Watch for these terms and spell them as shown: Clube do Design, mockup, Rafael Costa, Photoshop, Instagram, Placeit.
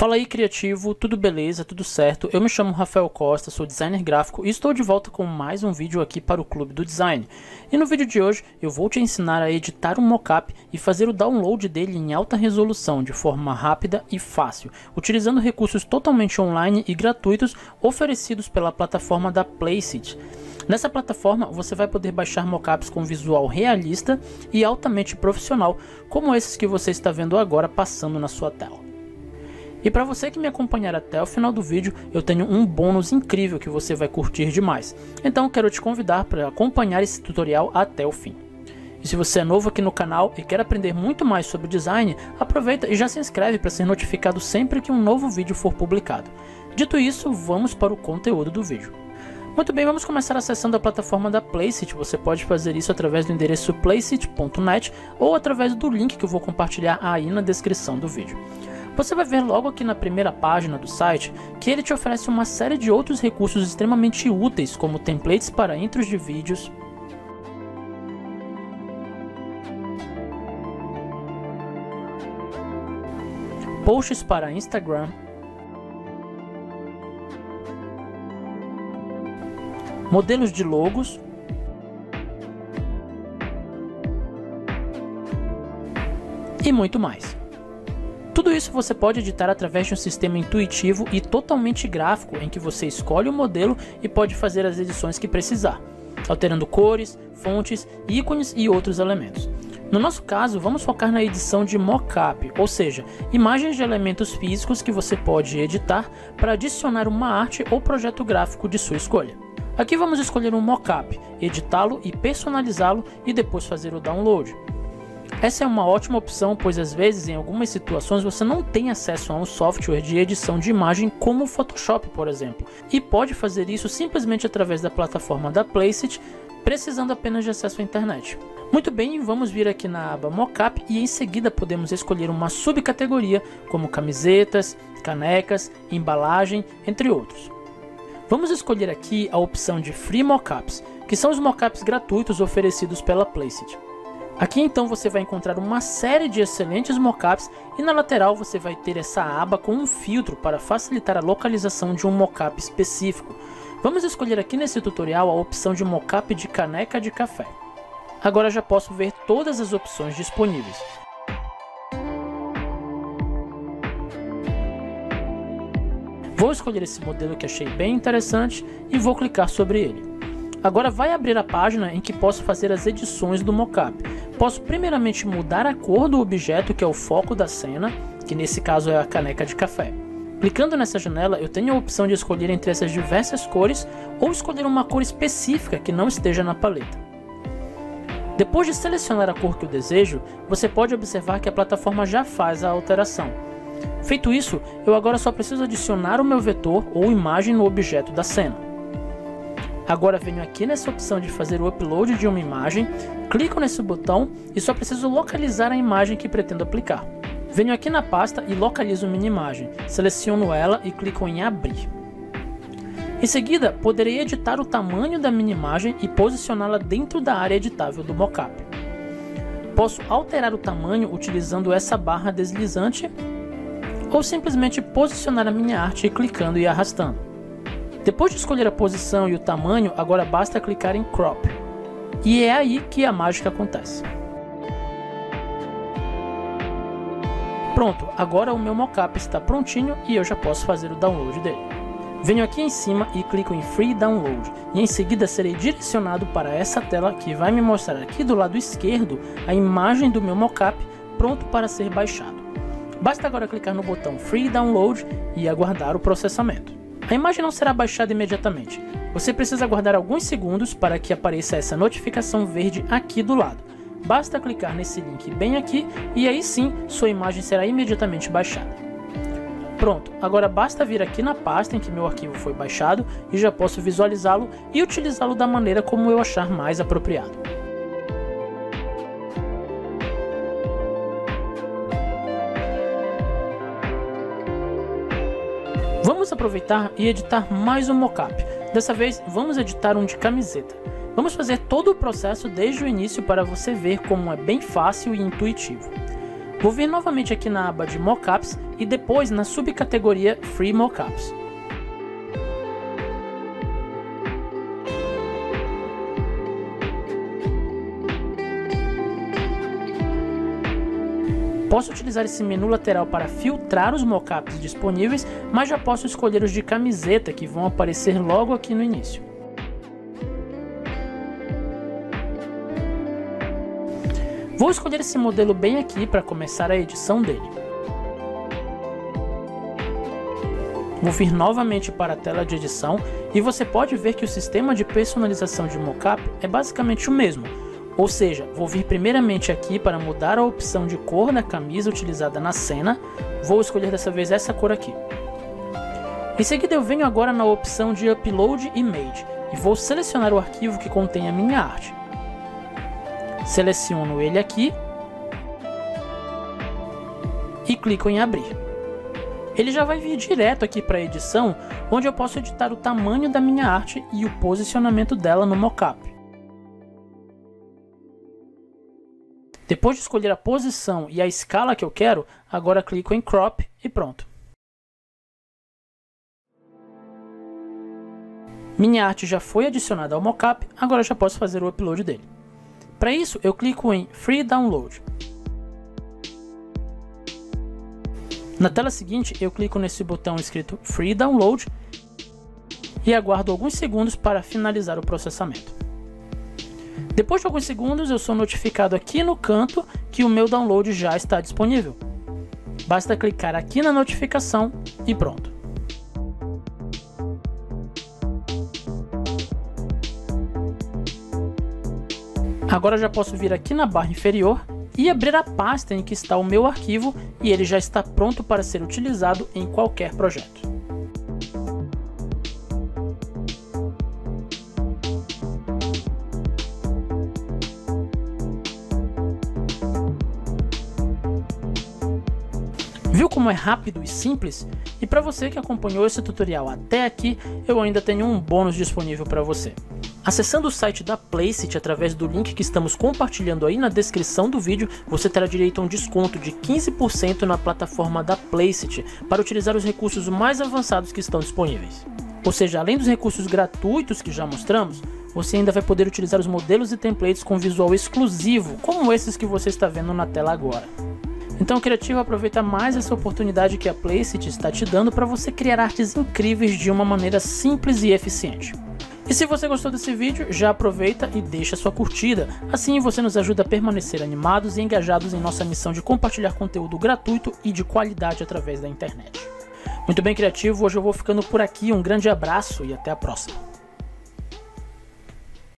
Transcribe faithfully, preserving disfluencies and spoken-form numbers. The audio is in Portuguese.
Fala aí, criativo, tudo beleza, tudo certo? Eu me chamo Rafael Costa, sou designer gráfico e estou de volta com mais um vídeo aqui para o Clube do Design. E no vídeo de hoje eu vou te ensinar a editar um mockup e fazer o download dele em alta resolução de forma rápida e fácil, utilizando recursos totalmente online e gratuitos oferecidos pela plataforma da Placeit. Nessa plataforma você vai poder baixar mockups com visual realista e altamente profissional, como esses que você está vendo agora passando na sua tela. E para você que me acompanhar até o final do vídeo, eu tenho um bônus incrível que você vai curtir demais. Então quero te convidar para acompanhar esse tutorial até o fim. E se você é novo aqui no canal e quer aprender muito mais sobre design, aproveita e já se inscreve para ser notificado sempre que um novo vídeo for publicado. Dito isso, vamos para o conteúdo do vídeo. Muito bem, vamos começar acessando a plataforma da Placeit. Você pode fazer isso através do endereço placeit ponto net ou através do link que eu vou compartilhar aí na descrição do vídeo. Você vai ver logo aqui na primeira página do site que ele te oferece uma série de outros recursos extremamente úteis, como templates para intros de vídeos, posts para Instagram, modelos de logos, e muito mais. Tudo isso você pode editar através de um sistema intuitivo e totalmente gráfico, em que você escolhe o modelo e pode fazer as edições que precisar, alterando cores, fontes, ícones e outros elementos. No nosso caso, vamos focar na edição de mockup, ou seja, imagens de elementos físicos que você pode editar para adicionar uma arte ou projeto gráfico de sua escolha. Aqui vamos escolher um mockup, editá-lo e personalizá-lo e depois fazer o download. Essa é uma ótima opção, pois às vezes em algumas situações você não tem acesso a um software de edição de imagem como o Photoshop, por exemplo, e pode fazer isso simplesmente através da plataforma da Placeit, precisando apenas de acesso à internet. Muito bem, vamos vir aqui na aba Mockup e em seguida podemos escolher uma subcategoria como camisetas, canecas, embalagem, entre outros. Vamos escolher aqui a opção de Free Mockups, que são os mockups gratuitos oferecidos pela Placeit. Aqui então você vai encontrar uma série de excelentes mockups e na lateral você vai ter essa aba com um filtro para facilitar a localização de um mockup específico. Vamos escolher aqui nesse tutorial a opção de mockup de caneca de café. Agora já posso ver todas as opções disponíveis. Vou escolher esse modelo que achei bem interessante e vou clicar sobre ele. Agora vai abrir a página em que posso fazer as edições do mockup. Posso primeiramente mudar a cor do objeto que é o foco da cena, que nesse caso é a caneca de café. Clicando nessa janela eu tenho a opção de escolher entre essas diversas cores ou escolher uma cor específica que não esteja na paleta. Depois de selecionar a cor que eu desejo, você pode observar que a plataforma já faz a alteração. Feito isso, eu agora só preciso adicionar o meu vetor ou imagem no objeto da cena. Agora venho aqui nessa opção de fazer o upload de uma imagem, clico nesse botão e só preciso localizar a imagem que pretendo aplicar. Venho aqui na pasta e localizo minha imagem, seleciono ela e clico em abrir. Em seguida, poderei editar o tamanho da minha imagem e posicioná-la dentro da área editável do mockup. Posso alterar o tamanho utilizando essa barra deslizante ou simplesmente posicionar a minha arte clicando e arrastando. Depois de escolher a posição e o tamanho, agora basta clicar em Crop. E é aí que a mágica acontece. Pronto, agora o meu mockup está prontinho e eu já posso fazer o download dele. Venho aqui em cima e clico em Free Download. E em seguida serei direcionado para essa tela que vai me mostrar aqui do lado esquerdo a imagem do meu mockup pronto para ser baixado. Basta agora clicar no botão Free Download e aguardar o processamento. A imagem não será baixada imediatamente, você precisa aguardar alguns segundos para que apareça essa notificação verde aqui do lado. Basta clicar nesse link bem aqui e aí sim sua imagem será imediatamente baixada. Pronto, agora basta vir aqui na pasta em que meu arquivo foi baixado e já posso visualizá-lo e utilizá-lo da maneira como eu achar mais apropriado. Vamos aproveitar e editar mais um mockup. Dessa vez vamos editar um de camiseta. Vamos fazer todo o processo desde o início para você ver como é bem fácil e intuitivo. Vou vir novamente aqui na aba de Mockups e depois na subcategoria Free Mockups. Posso utilizar esse menu lateral para filtrar os mockups disponíveis, mas já posso escolher os de camiseta que vão aparecer logo aqui no início. Vou escolher esse modelo bem aqui para começar a edição dele. Vou vir novamente para a tela de edição e você pode ver que o sistema de personalização de mockup é basicamente o mesmo. Ou seja, vou vir primeiramente aqui para mudar a opção de cor da camisa utilizada na cena. Vou escolher dessa vez essa cor aqui. Em seguida eu venho agora na opção de Upload Image e vou selecionar o arquivo que contém a minha arte. Seleciono ele aqui e clico em Abrir. Ele já vai vir direto aqui para a edição, onde eu posso editar o tamanho da minha arte e o posicionamento dela no mockup. Depois de escolher a posição e a escala que eu quero, agora clico em Crop e pronto. Minha arte já foi adicionada ao mockup, agora já posso fazer o upload dele. Para isso, eu clico em Free Download. Na tela seguinte, eu clico nesse botão escrito Free Download e aguardo alguns segundos para finalizar o processamento. Depois de alguns segundos, eu sou notificado aqui no canto que o meu download já está disponível. Basta clicar aqui na notificação e pronto. Agora já posso vir aqui na barra inferior e abrir a pasta em que está o meu arquivo e ele já está pronto para ser utilizado em qualquer projeto. Viu como é rápido e simples? E para você que acompanhou esse tutorial até aqui, eu ainda tenho um bônus disponível para você. Acessando o site da Placeit através do link que estamos compartilhando aí na descrição do vídeo, você terá direito a um desconto de quinze por cento na plataforma da Placeit para utilizar os recursos mais avançados que estão disponíveis. Ou seja, além dos recursos gratuitos que já mostramos, você ainda vai poder utilizar os modelos e templates com visual exclusivo, como esses que você está vendo na tela agora. Então, criativo, aproveita mais essa oportunidade que a Placeit está te dando para você criar artes incríveis de uma maneira simples e eficiente. E se você gostou desse vídeo, já aproveita e deixa sua curtida, assim você nos ajuda a permanecer animados e engajados em nossa missão de compartilhar conteúdo gratuito e de qualidade através da internet. Muito bem, criativo, hoje eu vou ficando por aqui, um grande abraço e até a próxima.